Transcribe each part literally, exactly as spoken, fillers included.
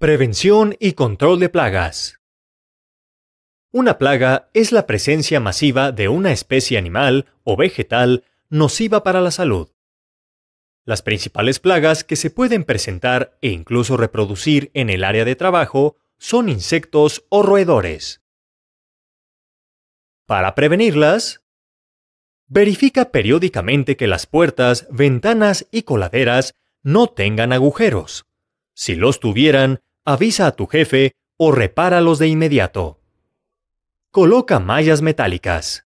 Prevención y control de plagas. Una plaga es la presencia masiva de una especie animal o vegetal nociva para la salud. Las principales plagas que se pueden presentar e incluso reproducir en el área de trabajo son insectos o roedores. Para prevenirlas, verifica periódicamente que las puertas, ventanas y coladeras no tengan agujeros. Si los tuvieran, avisa a tu jefe o repáralos de inmediato. Coloca mallas metálicas.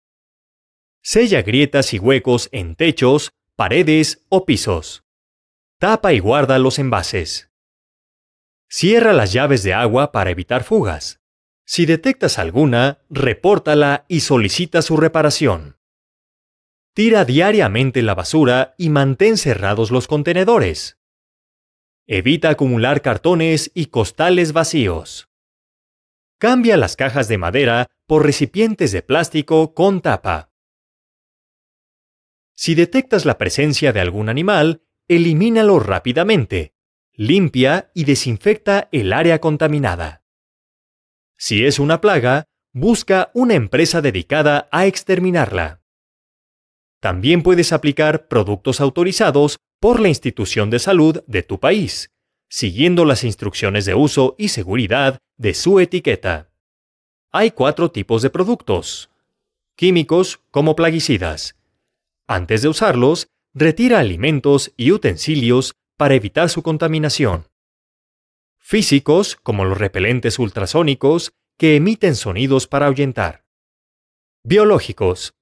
Sella grietas y huecos en techos, paredes o pisos. Tapa y guarda los envases. Cierra las llaves de agua para evitar fugas. Si detectas alguna, repórtala y solicita su reparación. Tira diariamente la basura y mantén cerrados los contenedores. Evita acumular cartones y costales vacíos. Cambia las cajas de madera por recipientes de plástico con tapa. Si detectas la presencia de algún animal, elimínalo rápidamente. Limpia y desinfecta el área contaminada. Si es una plaga, busca una empresa dedicada a exterminarla. También puedes aplicar productos autorizados por la institución de salud de tu país, siguiendo las instrucciones de uso y seguridad de su etiqueta. Hay cuatro tipos de productos. Químicos como plaguicidas. Antes de usarlos, retira alimentos y utensilios para evitar su contaminación. Físicos como los repelentes ultrasónicos que emiten sonidos para ahuyentar. Biológicos.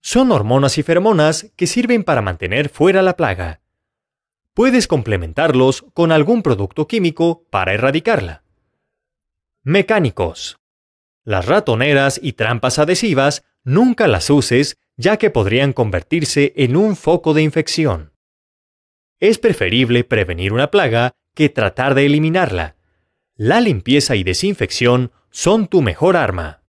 Son hormonas y feromonas que sirven para mantener fuera la plaga. Puedes complementarlos con algún producto químico para erradicarla. Mecánicos. Las ratoneras y trampas adhesivas nunca las uses, ya que podrían convertirse en un foco de infección. Es preferible prevenir una plaga que tratar de eliminarla. La limpieza y desinfección son tu mejor arma.